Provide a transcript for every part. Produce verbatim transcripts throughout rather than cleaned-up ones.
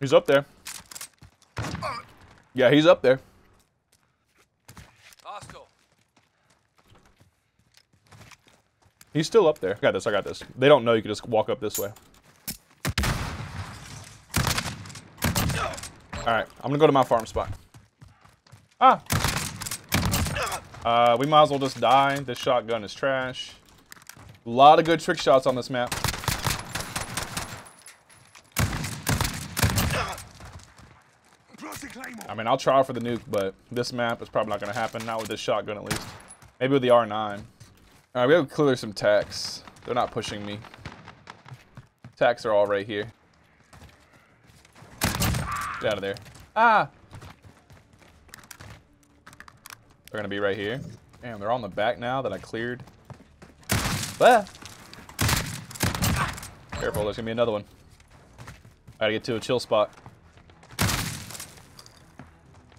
He's up there. Yeah, he's up there. He's still up there. I got this, I got this. They don't know you can just walk up this way. Alright, I'm gonna go to my farm spot. Ah! Uh, we might as well just die. This shotgun is trash. A lot of good trick shots on this map. I mean, I'll try for the nuke, but this map is probably not gonna happen. Not with this shotgun, at least. Maybe with the R nine. All right, we have to clear some tacks. They're not pushing me. Tacks are all right here. Get out of there. Ah! They're gonna be right here. Damn, they're on the back now that I cleared. Ah! Careful, there's gonna be another one. I gotta get to a chill spot.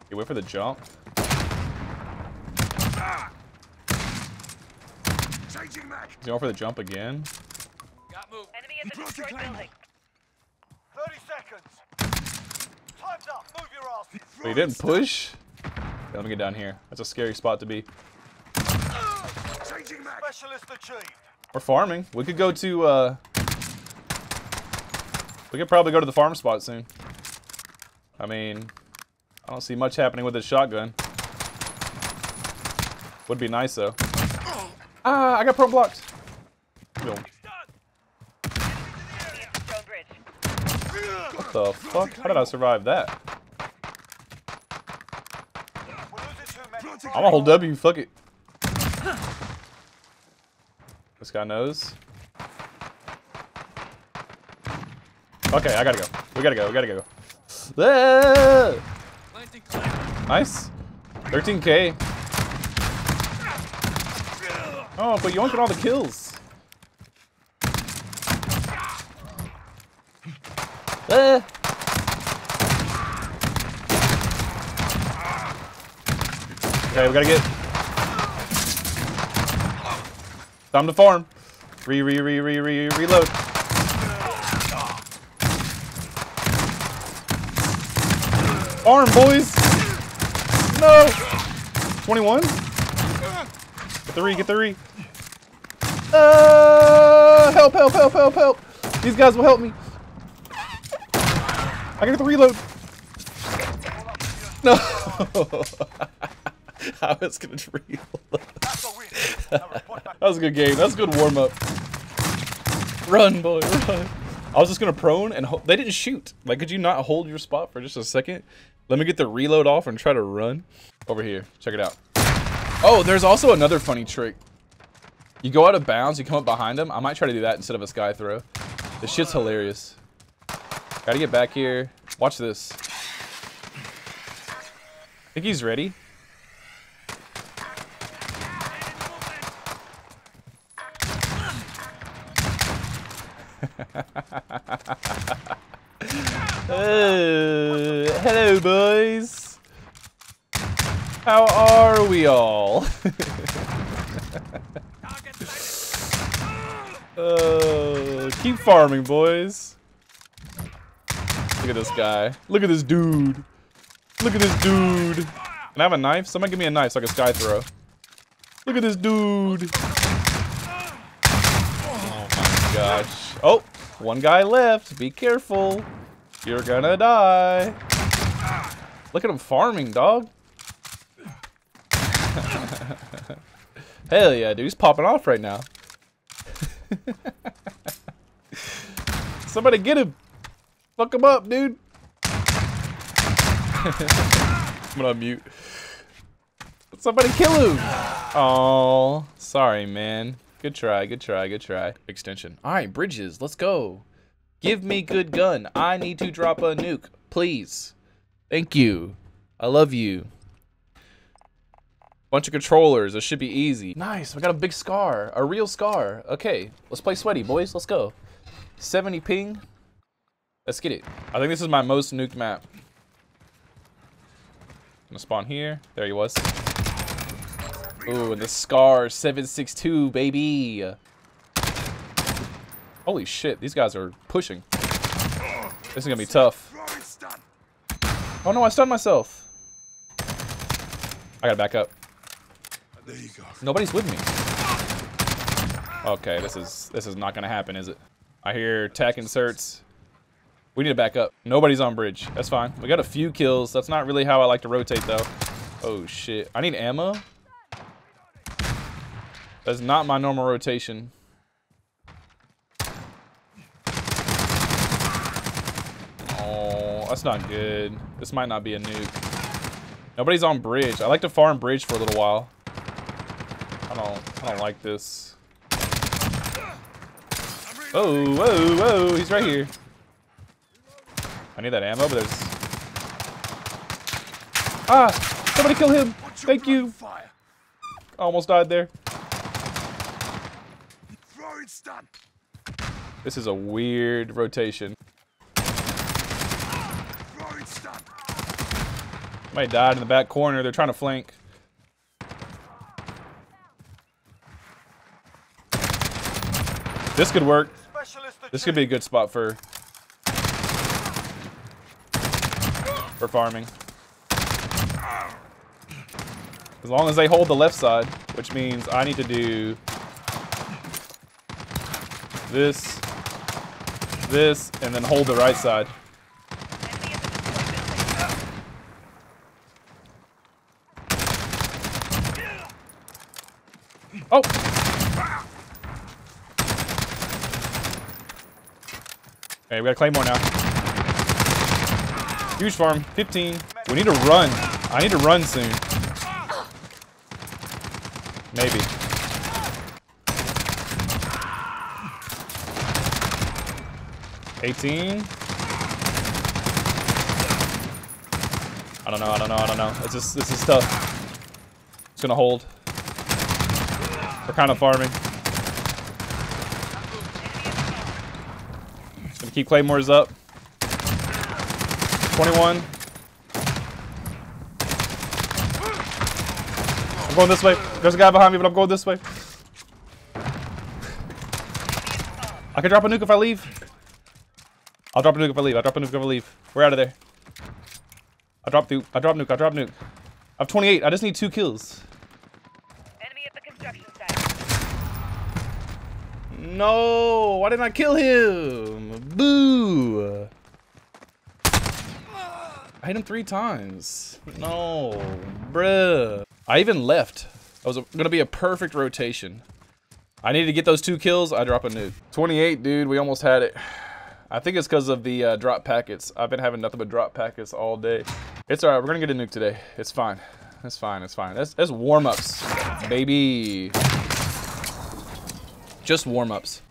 You wait for the jump. He's going for the jump again. Got moved. Enemy at the destroyed building. thirty seconds. Time's up. Move your asses. But he didn't push? Okay, let me get down here. That's a scary spot to be. Changing mag. Specialist achieved. We're farming. We could go to, uh... we could probably go to the farm spot soon. I mean, I don't see much happening with this shotgun. Would be nice, though. Ah, I got pro blocks. Yo. What the fuck? How did I survive that? I'm a whole W, fuck it. This guy knows. Okay, I gotta go. We gotta go, we gotta go. Ah! Nice. thirteen K. Oh, but you won't get all the kills. Uh. Okay, we gotta get. Time to farm. Re, re, re, re, re, reload. Farm, boys. No. twenty-one. Three, get three. Uh, help, help, help, help, help. These guys will help me. I gotta get the reload. No. I was gonna reload. That was a good game. That's a good warm up. Run, boy, run. I was just gonna prone and ho they didn't shoot. Like, could you not hold your spot for just a second? Let me get the reload off and try to run over here. Check it out. Oh, there's also another funny trick. You go out of bounds, you come up behind him. I might try to do that instead of a sky throw. This shit's hilarious. Gotta get back here. Watch this. I think he's ready. uh, hello, boys. How are we all? uh, keep farming, boys. Look at this guy. Look at this dude. Look at this dude. Can I have a knife? Somebody give me a knife so I can sky throw. Look at this dude. Oh my gosh. Oh, one guy left. Be careful. You're gonna die. Look at him farming, dog. Hell yeah, dude. He's popping off right now. Somebody get him. Fuck him up, dude. I'm gonna mute. Somebody kill him. Oh, sorry, man. Good try, good try, good try. Extension. All right, bridges. Let's go. Give me good gun. I need to drop a nuke, please. Thank you. I love you. Bunch of controllers. This should be easy. Nice. We got a big scar. A real scar. Okay. Let's play sweaty, boys. Let's go. seventy ping. Let's get it. I think this is my most nuked map. I'm gonna spawn here. There he was. Ooh, and the scar seven six two, baby. Holy shit. These guys are pushing. This is gonna be tough. Oh no, I stunned myself. I gotta back up. There you go. Nobody's with me. Okay, this is this is not gonna happen, is it? I hear tech inserts. We need to back up. Nobody's on bridge. That's fine. We got a few kills. That's not really how I like to rotate though. Oh shit. I need ammo. That's not my normal rotation. Oh, that's not good. This might not be a nuke. Nobody's on bridge. I like to farm bridge for a little while. I don't I don't like this. Oh, whoa, whoa, he's right here. I need that ammo, but there's... Ah! Somebody kill him! Thank you! I almost died there. This is a weird rotation. Somebody died in the back corner. They're trying to flank. This could work. This could be a good spot for... for farming. As long as they hold the left side, which means I need to do this, this, and then hold the right side. Oh! Okay, we got a claymore now. Huge farm, fifteen. We need to run. I need to run soon. Maybe. eighteen. I don't know, I don't know, I don't know. It's just, this is tough. It's gonna hold. We're kind of farming. Just gonna keep claymores up. twenty-one. I'm going this way. There's a guy behind me, but I'm going this way. I can drop a nuke if I leave. I'll drop a nuke if I leave. I'll drop a nuke if I leave. We're out of there. I drop nuke. I drop nuke. I drop nuke. I have twenty-eight. I just need two kills. Enemy at the construction site. No. Why didn't I kill him? Boo. I hit him three times. No, bruh. I even left. That was gonna be a perfect rotation. I needed to get those two kills. I drop a nuke. twenty-eight, dude, we almost had it. I think it's because of the uh, drop packets. I've been having nothing but drop packets all day. It's all right, we're gonna get a nuke today. It's fine, it's fine, it's fine. That's, that's warm-ups, baby. Just warm-ups.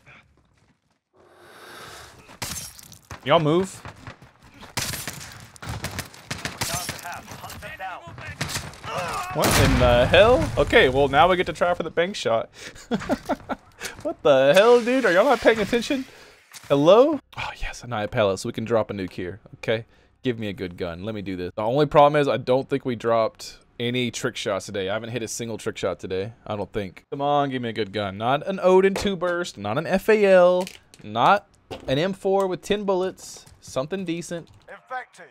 Y'all move. What in the hell? Okay, well now we get to try for the bank shot. What the hell, dude? Are y'all not paying attention? Hello? Oh yes, Aniyah Palace, so we can drop a nuke here, okay? Give me a good gun, let me do this. The only problem is I don't think we dropped any trick shots today. I haven't hit a single trick shot today, I don't think. Come on, give me a good gun. Not an Odin two burst, not an F A L, not an M four with ten bullets, something decent. Infected.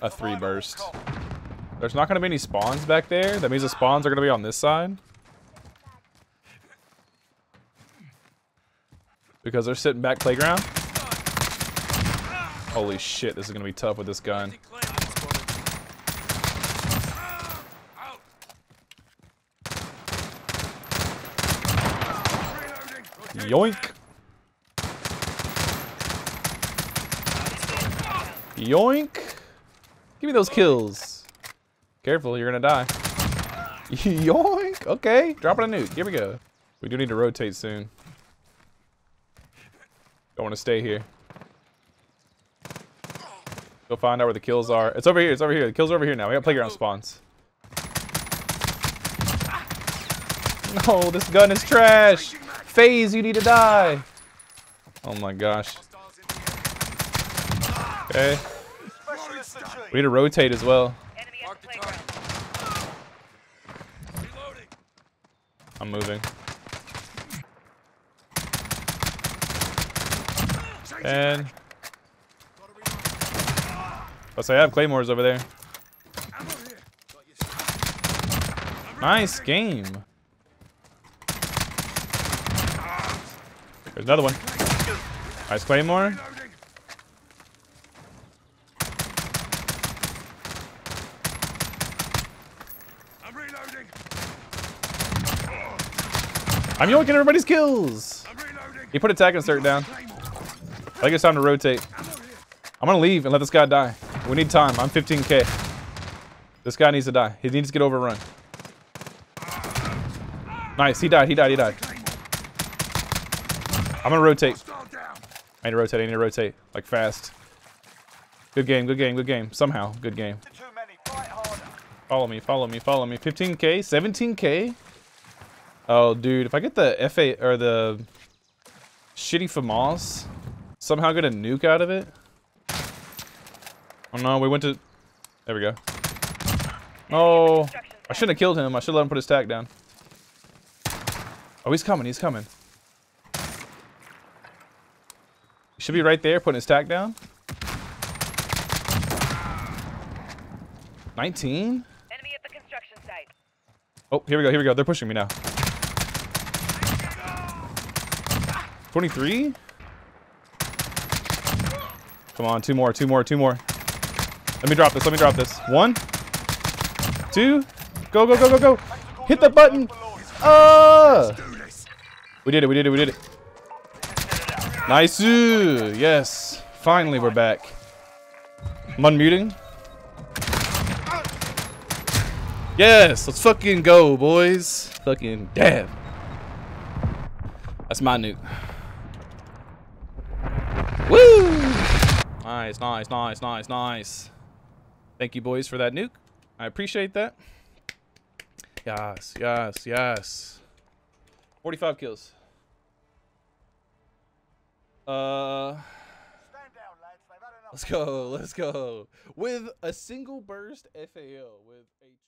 A three burst. There's not gonna be any spawns back there. That means the spawns are gonna be on this side. Because they're sitting back playground. Holy shit, this is gonna be tough with this gun. Yoink. Yoink. Give me those kills. Careful, you're gonna die. Yoink! Okay, dropping a nuke. Here we go. We do need to rotate soon. Don't want to stay here. Go find out where the kills are. It's over here. It's over here. The kills are over here now. We got playground spawns. No, this gun is trash. FaZe, you need to die. Oh my gosh. Okay. We need to rotate as well. I'm moving. And Oh, so I have claymores over there. Nice game. There's another one. Nice claymore. I'm reloading. I'm yoinking everybody's kills. He put attack insert down. I think it's time to rotate. I'm gonna leave and let this guy die. We need time. I'm fifteen K. This guy needs to die. He needs to get overrun. Nice. He died. He died. He died. I'm gonna rotate. I need to rotate. I need to rotate. Like fast. Good game. Good game. Good game. Somehow. Good game. Follow me. Follow me. Follow me. fifteen K. seventeen K. Oh, dude. If I get the F A or the shitty FAMAS, somehow get a nuke out of it. Oh no. We went to. There we go. Oh, I shouldn't have killed him. I should have let him put his tack down. Oh, he's coming. He's coming. He should be right there putting his tack down. nineteen? Enemy at the construction site. Oh, here we go. Here we go. They're pushing me now. twenty-three? Come on. Two more. Two more. Two more. Let me drop this. Let me drop this. One. Two. Go, go, go, go, go. Hit the button. Uh, we did it. We did it. We did it. Nice. Yes. Finally, we're back. I'm unmuting. Yes. Let's fucking go, boys. Fucking damn. That's my nuke. Woo. Nice, nice, nice, nice, nice. Thank you, boys, for that nuke. I appreciate that. Yes, yes, yes. forty-five kills. Uh, let's go, let's go. With a single burst F A L with a